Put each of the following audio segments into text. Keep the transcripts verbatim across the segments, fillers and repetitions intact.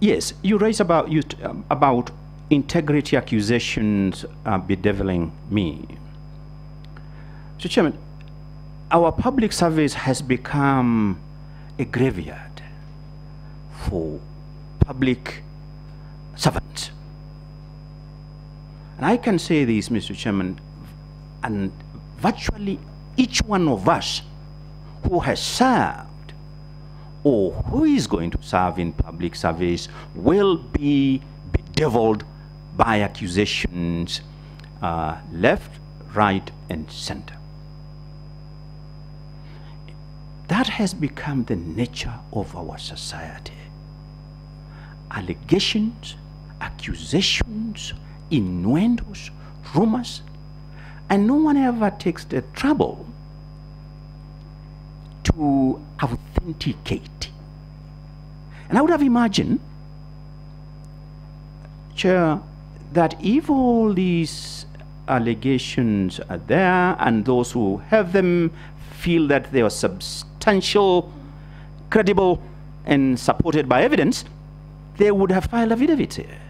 Yes, you raise about you t um, about integrity accusations uh, bedeviling me. So, Chairman, our public service has become a graveyard for public servants. And I can say this, Mister Chairman, and virtually each one of us who has served or who is going to serve in public service will be bedeviled by accusations uh, left, right, and center. That has become the nature of our society. Allegations, accusations, innuendos, rumors, and no one ever takes the trouble to authenticate. And I would have imagined, Chair, that if all these allegations are there and those who have them feel that they are substantial, credible, and supported by evidence, they would have filed affidavits here,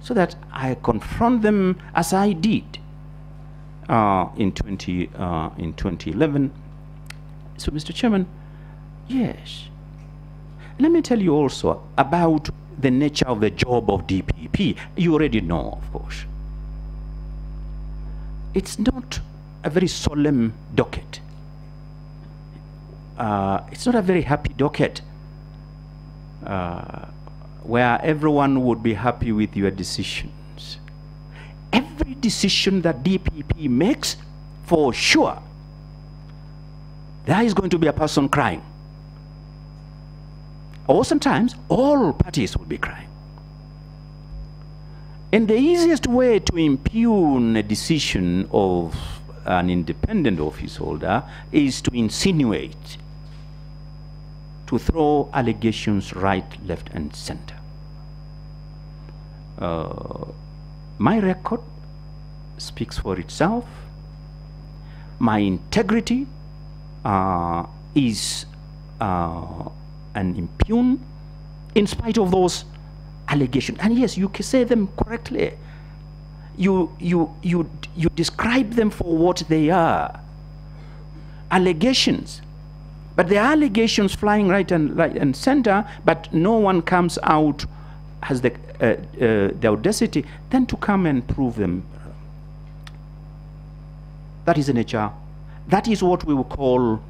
so that I confront them as I did uh, in twenty eleven. So, Mister Chairman, yes. Let me tell you also about the nature of the job of D P P. You already know, of course. It's not a very solemn docket. Uh, it's not a very happy docket uh, where everyone would be happy with your decisions. Every decision that D P P makes, for sure, there is going to be a person crying. Or sometimes all parties will be crying. And the easiest way to impugn a decision of an independent office holder is to insinuate, to throw allegations right, left, and center. Uh, my record speaks for itself. My integrity uh, is uh, and impugn in spite of those allegations. And yes, you can say them correctly. You, you, you, you describe them for what they are. Allegations. But there are allegations flying right and, right and center, but no one comes out, has the, uh, uh, the audacity, then to come and prove them. That is the nature. That is what we will call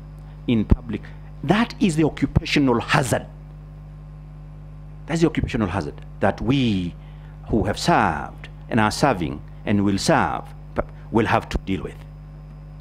in public. That is the occupational hazard. That's the occupational hazard that we who have served and are serving and will serve will have to deal with.